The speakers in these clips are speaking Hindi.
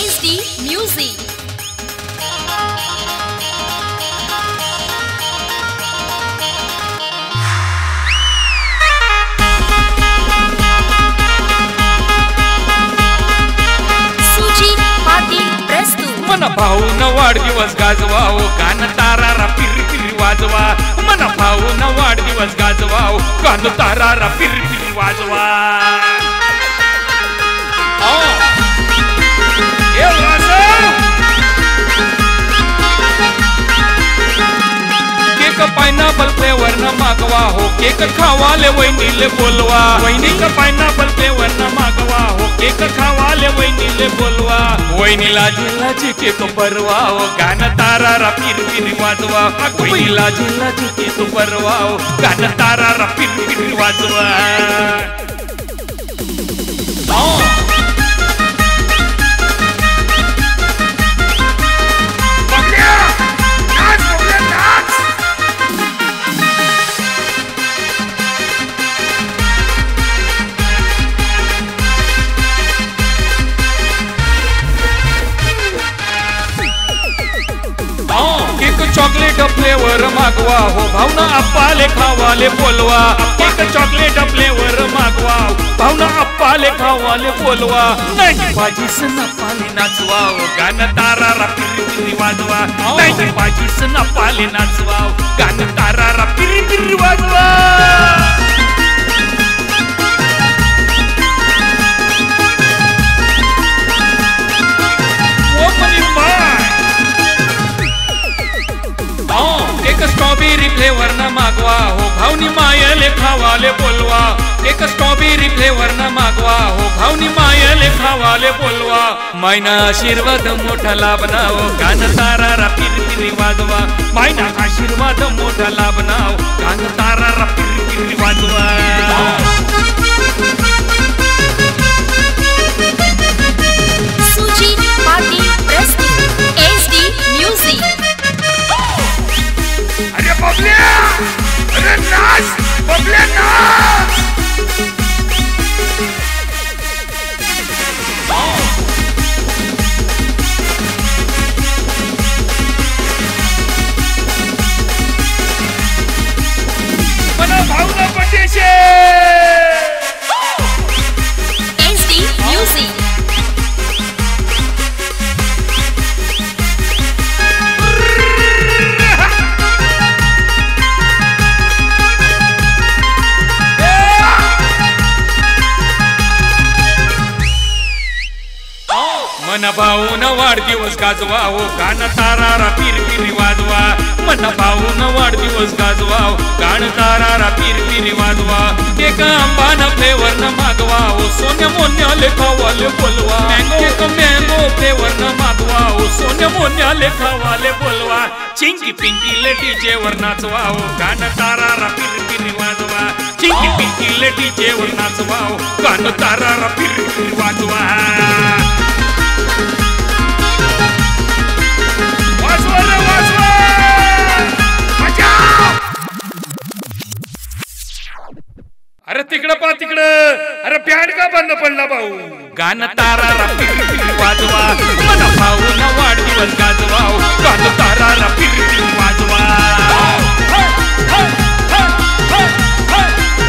SD Music. Sujit Patil प्रस्तुत. मन भाऊन वाढदिवस गाजवाओ, कान तारारा पिर पिर वाजवा. मन भाऊन वाढदिवस गाजवाओ, कान तारारा पिर पिर वाजवा. पाइनएप्पल फ्लेवर न मागवा हो, केक खावा ले वही ले बोलवा. वही का पाइनएप्पल फ्लेवर न मागवा हो, केक खावा ले वही ले बोलवा. वही लाजी लाजी के तो परवा हो, गाना तारा रा पीर पीर वाजवा. वही लाजी लाजी के तो परवा हो, गाना तारा रा पीर पीर वाजवा. चॉकलेट फ्लेवर मागवा हो, भावना अप्पा ले खावा ले बोलवा. एक चॉकलेट फ्लेवर मागवा हो, भावना अप्पा ले खावा ले बोलवा. नहीं बाजी से ना पाले नाचवा हो, गाना तारा रा पिरी पिरी वाजवा. नहीं बाजी से ना पाले नाचवा हो, गाना तारा रा पिरी पिरी वाजवा. स्ट्रॉबेरी फ्लेवर न मागवा हो, भावनी माया ले खावा ले बोलवा. एक स्ट्रॉबेरी फ्लेवर न मागवा हो, भावनी माया ले खावा ले बोलवा. मायना आशीर्वाद मोठा लाभना हो, गाना तारा रा पिर पिर वाजवा. मायना आशीर्वाद मोठा लाभना हो, गाना तारा रा पिर पिर वाजवा. सुजीत पाटील प्रस्तुत SD Music. SD Music. मन भाऊन वाढदिवस गाजवाओ, गाना तारा रा पीर पीर वाजवा. मन भाऊन वाढदिवस गाजवाओ, गाना तारा रा पीर पीर वाजवा. एक आंबाना फ्लेवर न मागवा हो, सोने मोन्या ले खावा ले बोलवा. एक मैंगो फ्लेवर न मागवा हो, सोने मोन्या ले खावा ले बोलवा. चिंकी पिंकी ले डीजे वर नाचवा हो, गाना तारा रा पीर पीर वाजवा. चिंकी पिंकी ले डीजे वर नाचवा हो, गाना तारा रा पीर पीर वाजवा. अरे तिकड़ पा तिकड़, अरे प्याड का बंद पड़ला भाऊ. गाना तारा रा पिर पिर वाजवा, मन भाऊन वाढदिवस गाजवा. गाना तारा रा पिर पिर वाजवा.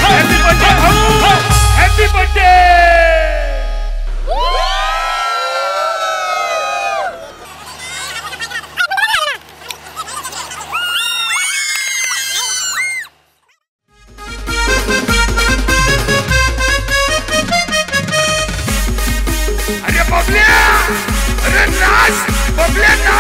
हैप्पी बर्थडे भाऊ, हैप्पी बर्थडे. Let's go.